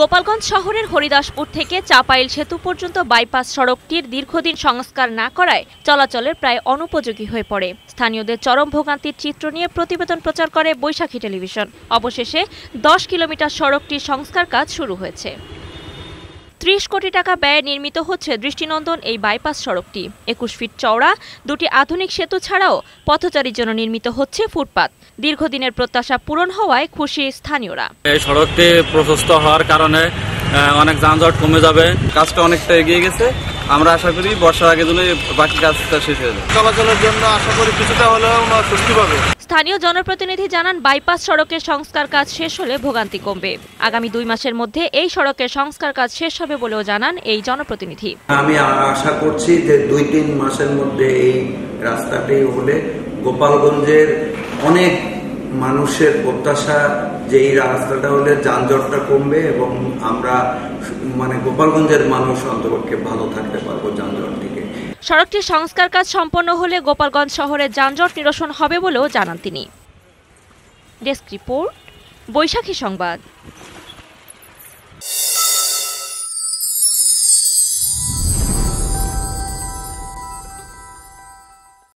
গোপালগঞ্জ শহরের হরিদাসপুর থেকে চাপাইল সেতু পর্যন্ত বাইপাস সড়কটির দীর্ঘদিন সংস্কার না করায় চলাচলের প্রায় অনুপযোগী হয়ে পড়ে। স্থানীয়দের চরম ভোগান্তির চিত্র নিয়ে প্রতিবেদন প্রচার করে বৈশাখী টেলিভিশন। অবশেষে 10 কিলোমিটার সড়কটির সংস্কার কাজ শুরু হয়েছে। 30 কোটি টাকা ব্যয়ে নির্মিত হচ্ছে দৃষ্টিনন্দন এই বাইপাস সড়কটি। 21 ফিট চওড়া দুটি আধুনিক সেতু ছাড়াও পথচারীর জন্য নির্মিত হচ্ছে ফুটপাত। দীর্ঘদিনের প্রত্যাশা পূরণ হওয়ায় খুশি স্থানীয়রা। এই সড়কটি প্রশস্ত হওয়ার কারণে অনেক যানজট কমে যাবে। কাজটা অনেকটা এগিয়ে গেছে। আমরা আশা করি বর্ষার আগে জন্য বাকি কাজটা শেষ হয়ে যাবে। চলাচলের জন্য আশা করি কিছুটা হলেও স্বস্তি পাবে। স্থানীয় জনপ্রতিনিধি জানান, বাইপাস সড়কের সংস্কার কাজ শেষ হলে ভোগান্তি কমবে। আগামী 2 মাসের মধ্যে এই সড়কের সংস্কার কাজ শেষ হবে বলেও জানান এই জনপ্রতিনিধি। আমি আশা করছি যে 2-3 মাসের মধ্যে এই রাস্তাটি হলে গোপালগঞ্জের অনেক মানুষের প্রত্যাশা যে এই রাস্তাটা হলে যানজটটা কমবে এবং আমরা গোপালগঞ্জের মানুষ অন্তপক্ষে ভালো থাকতে পারবো যানজট থেকে। সড়কটির সংস্কার কাজ সম্পন্ন হলে গোপালগঞ্জ শহরে যানজট নিরসন হবে বলেও জানান তিনি। ডেস্ক রিপোর্ট, বৈশাখী সংবাদ।